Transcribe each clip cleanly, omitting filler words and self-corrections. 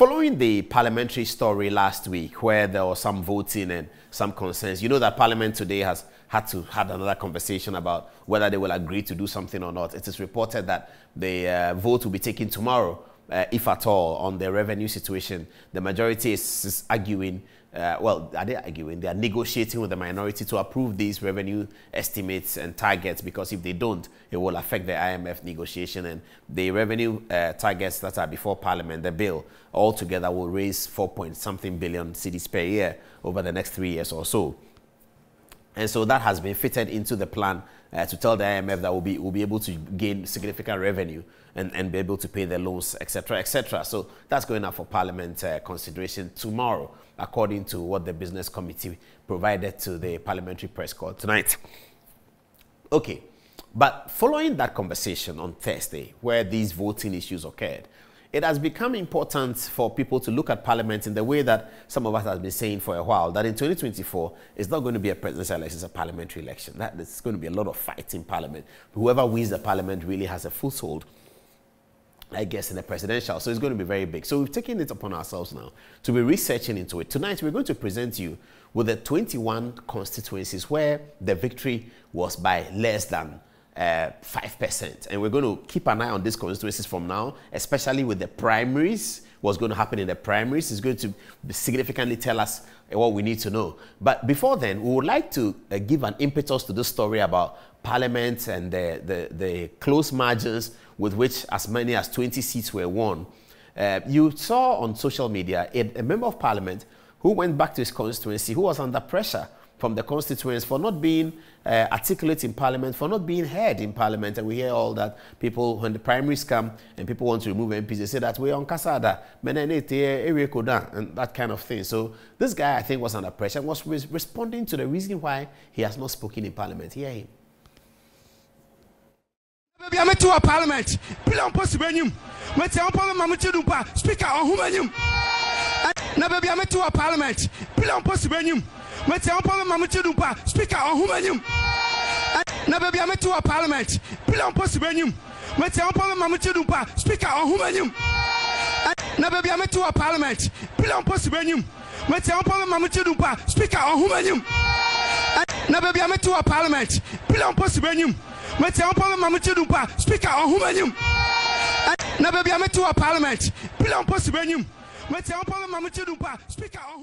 Following the parliamentary story last week where there was some voting and some concerns, you know that Parliament today has had to have another conversation about whether they will agree to do something or not. It is reported that the vote will be taken tomorrow, if at all, on the revenue situation. The majority is arguing, well, are they arguing? They are negotiating with the minority to approve these revenue estimates and targets, because if they don't, it will affect the IMF negotiation, and the revenue targets that are before Parliament, the bill, altogether will raise 4-point-something billion cedis per year over the next 3 years or so. And so that has been fitted into the plan to tell the IMF that we'll be able to gain significant revenue and be able to pay the loans, etc., etc. So that's going up for Parliament consideration tomorrow, according to what the Business Committee provided to the Parliamentary Press Corps tonight. Okay, but following that conversation on Thursday, where these voting issues occurred, it has become important for people to look at Parliament in the way that some of us have been saying for a while, that in 2024, it's not going to be a presidential election, it's a parliamentary election. That there's going to be a lot of fight in Parliament. Whoever wins the Parliament really has a foothold, I guess, in the presidential. So it's going to be very big. So we've taken it upon ourselves now to be researching into it. Tonight, we're going to present you with the 21 constituencies where the victory was by less than 5%, and we're going to keep an eye on these constituencies from now, especially with the primaries. What's going to happen in the primaries is going to significantly tell us what we need to know. But before then, we would like to give an impetus to this story about Parliament and the close margins with which as many as 20 seats were won. You saw on social media a member of Parliament who went back to his constituency, who was under pressure from the constituents for not being articulate in Parliament, for not being heard in Parliament. And we hear all that people, when the primaries come and people want to remove MPs, they say that we're on Kasada, and that kind of thing. So this guy, I think, was under pressure and was responding to the reason why he has not spoken in Parliament. Hear him. Parliament. Parliament. Speaker on Humanium. Parliament. Speaker on Humanium. Parliament. Speaker on Humanium. Parliament. Speaker on Humanium. Parliament. Speaker on.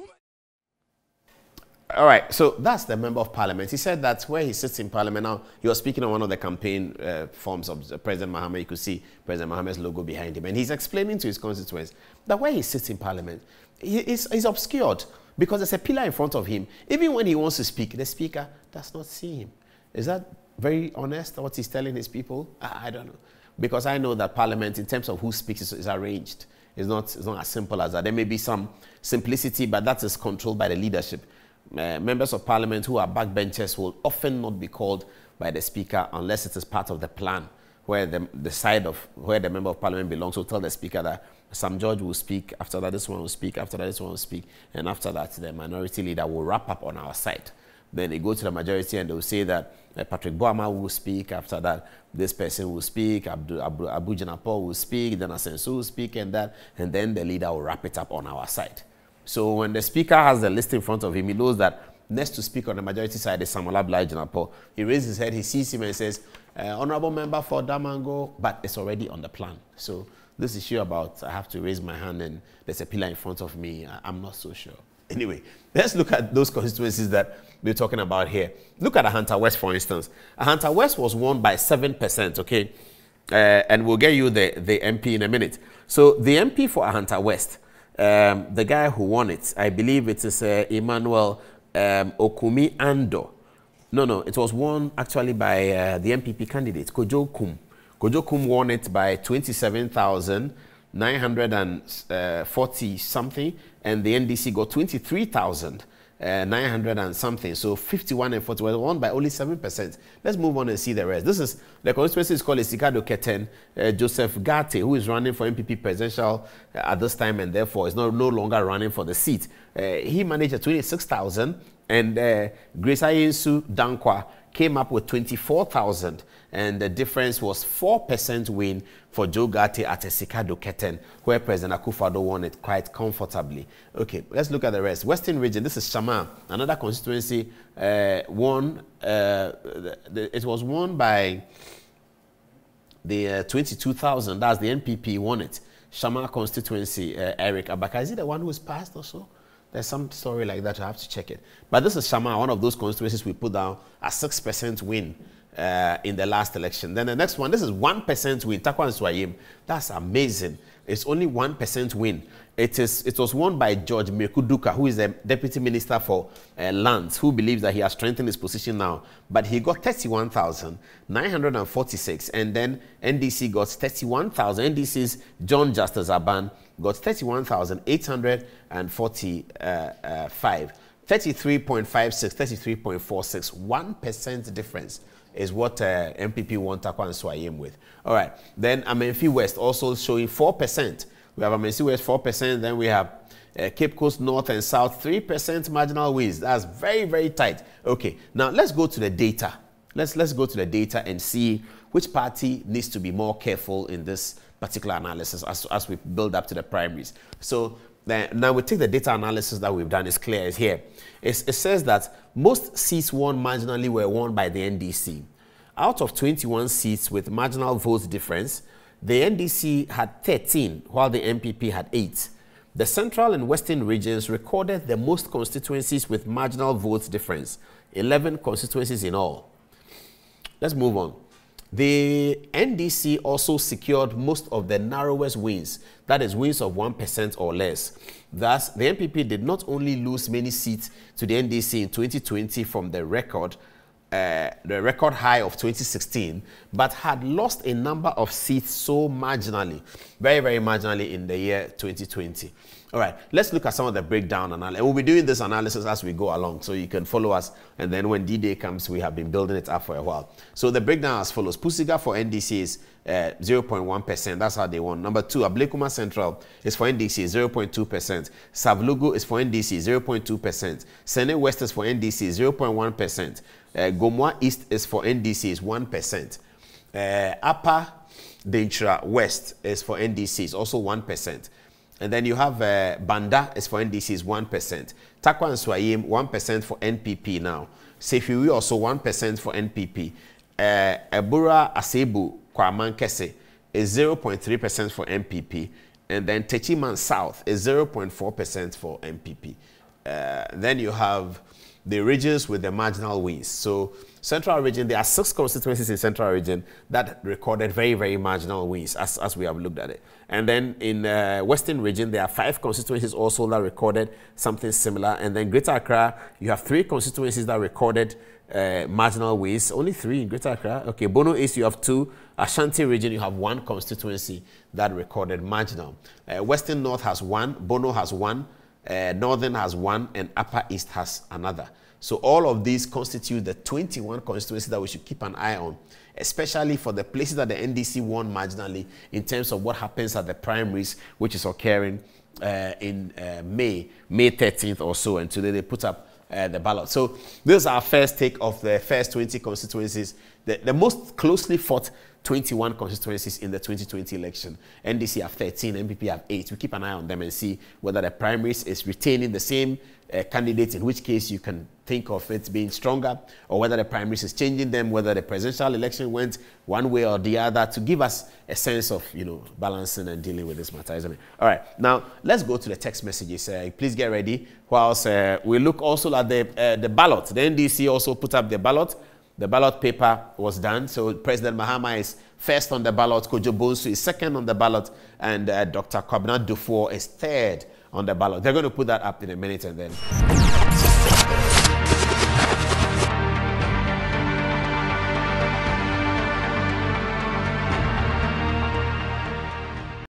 All right, so that's the member of Parliament. He said that where he sits in Parliament now, he was speaking on one of the campaign forms of President Mahama. You could see President Mahama's logo behind him. And he's explaining to his constituents that where he sits in Parliament, he's obscured because there's a pillar in front of him. Even when he wants to speak, the speaker does not see him. Is that very honest, what he's telling his people? I don't know. Because I know that Parliament, in terms of who speaks, is arranged. It's not as simple as that. There may be some simplicity, but that is controlled by the leadership. Members of Parliament who are backbenchers will often not be called by the Speaker unless it is part of the plan where the side of where the Member of Parliament belongs will tell the Speaker that Sam George will speak, after that this one will speak, after that this one will speak, and after that the minority leader will wrap up on our side. Then they go to the majority and they will say that Patrick Boamah will speak, after that this person will speak, Abdu Jinapor will speak, then Asensu will speak, and that, and then the leader will wrap it up on our side. So when the Speaker has the list in front of him, he knows that next to speak on the majority side is Samuel Ablai Jinapo. He raises his head, he sees him and says, Honorable Member for Damango, but it's already on the plan. So this issue about I have to raise my hand and there's a pillar in front of me, I'm not so sure. Anyway, let's look at those constituencies that we're talking about here. Look at Ahanta West, for instance. Ahanta West was won by 7%, okay? And we'll get you the MP in a minute. So the MP for Ahanta West, the guy who won it, I believe it is Emmanuel Okumi Ando. No, it was won actually by the MPP candidate, Kojo Kum. Kojo Kum won it by 27,940-something, and the NDC got 23,900 and something. So 51 and 40 were won by only 7%. Let's move on and see the rest. This is the constituency is called Esikado Keten. Joseph Gartey, who is running for MPP presidential at this time and therefore is no longer running for the seat. He managed a 26,000 And Grace Ainsu Dankwa came up with 24,000, and the difference was 4% win for Joe Gartey at Esikado Keten, where President Akufado won it quite comfortably. Okay, let's look at the rest. Western Region, this is Shama, another constituency won. It was won by the 22,000. That's the NPP won it. Shama constituency, Eric Abaka. Is he the one who is passed or so? There's some story like that. I have to check it. But this is Shama, one of those constituencies we put down a 6% win in the last election. Then the next one, this is 1% win. Takwa and Swayim. That's amazing. It's only 1% win. It was won by George Mekuduka, who is the Deputy Minister for Lands, who believes that he has strengthened his position now. But he got 31,946. And then NDC got 31,000. NDC's John Justice Aban got 31,845. 33.56, 33.46. 1% difference is what MPP won Takwa and Swayim with. All right. Then Amenfi West also showing 4%. We have Amenfi West 4%. Then we have Cape Coast North and South 3% marginal wins. That's very, very tight. Okay. Now let's go to the data. Let's go to the data and see which party needs to be more careful in this particular analysis as we build up to the primaries. So now we take the data analysis that we've done. It's clear, it's here. It says that most seats won marginally were won by the NDC. Out of 21 seats with marginal vote difference, the NDC had 13, while the MPP had 8. The central and western regions recorded the most constituencies with marginal vote difference, 11 constituencies in all. Let's move on. The NDC also secured most of the narrowest wins, that is wins of 1% or less. Thus, the MPP did not only lose many seats to the NDC in 2020 from the record high of 2016, but had lost a number of seats so marginally, very, very marginally in the year 2020. All right, let's look at some of the breakdown analysis. We'll be doing this analysis as we go along, so you can follow us. And then when D-Day comes, we have been building it up for a while. So the breakdown as follows. Pusiga for NDC is 0.1%. That's how they won. Number two, Ablekuma Central is for NDC 0.2%. Savlugu is for NDC 0.2%. Sene West is for NDC 0.1%. Gomwa East is for NDC is 1%. Upper Dentura West is for NDC is also 1%. And then you have Banda is for NDC is 1%. Takwa and Swayim 1% for NPP now. Sefiwi also 1% for NPP. Ebura Asebu Kwamankese is 0.3% for NPP. And then Techiman South is 0.4% for NPP. Then you have the regions with the marginal wins. So Central Region, there are 6 constituencies in Central Region that recorded very, very marginal wins as we have looked at it. And then in Western Region, there are 5 constituencies also that recorded something similar. And then Greater Accra, you have 3 constituencies that recorded marginal wins. Only 3 in Greater Accra. Okay, Bono East, you have 2. Ashanti Region, you have 1 constituency that recorded marginal. Western North has 1. Bono has 1. Northern has 1 and Upper East has another. So all of these constitute the 21 constituencies that we should keep an eye on, especially for the places that the NDC won marginally in terms of what happens at the primaries, which is occurring in May 13th or so. And today they put up the ballot. So this is our first take of the first 20 constituencies, the most closely fought 21 constituencies in the 2020 election. NDC have 13, MPP have 8. We keep an eye on them and see whether the primaries is retaining the same candidates, in which case you can think of it being stronger, or whether the primaries is changing them, whether the presidential election went one way or the other, to give us a sense of, you know, balancing and dealing with this matter, isn't it? All right, now let's go to the text messages. Please get ready. Whilst we look also at the ballot. The NDC also put up the ballot. The ballot paper was done. So President Mahama is first on the ballot. Kojo Bonsu is second on the ballot. And Dr. Kabna Dufour is third on the ballot. They're going to put that up in a minute and then...